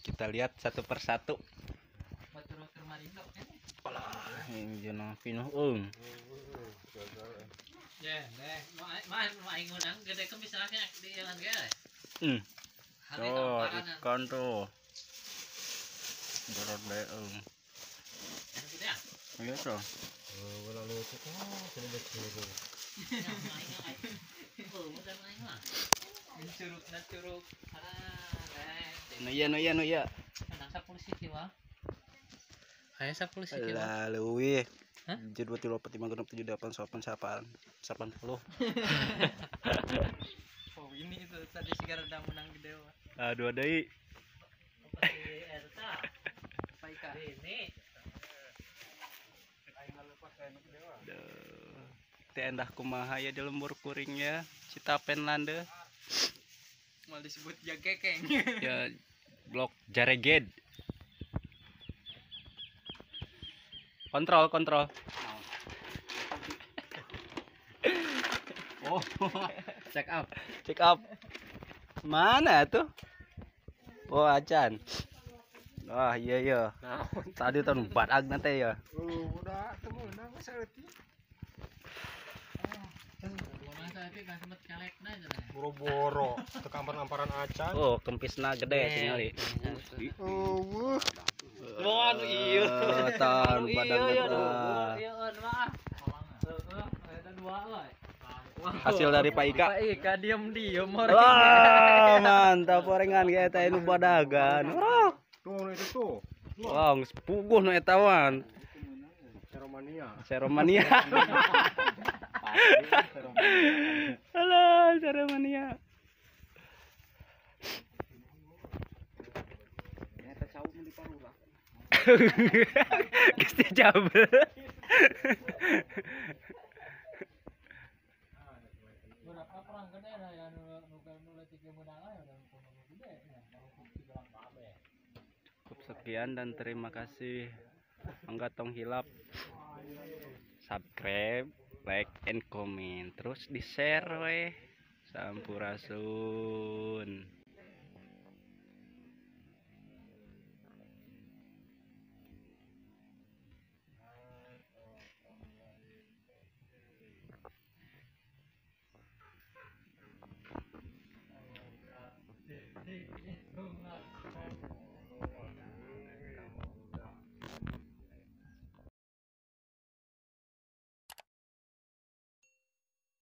Kita lihat satu persatu. Tuh, ikan tuh. Berat deh. Iya tuh. Nuya. Kayak 10 kilo. Lalu, hah? 7 2 3 5 6 7 8 9 10. Oh, ini itu tadi si Garda menang gede. Aduh, adai. Ini. Teh kumaha ya di lembur kuringnya, Citapen lande. Mal disebut jagekeng. Ya blok jareged. Kontrol. Oh, check up. Mana tuh? Oh, acan. Wah, iya. Tadi tahun badag nanti ya. Udah temu nang sareuti. Boro-boro ke kampar-kamparan acan. Oh, kempisna gede tinggali. Oh, mohon ieu tan badan hasil dari Pak Ika. Pak Ika diam orang. Mantap orengan ge eta nu badagan. Wah, itu tuh. Wah, geus puguh nu eta wan. Seromania. Halo, Seromania. Gusti jabel. Cukup sekian dan terima kasih. Mangga tong hilap. Subscribe, like and comment. Terus di-share weh. Sampurasun.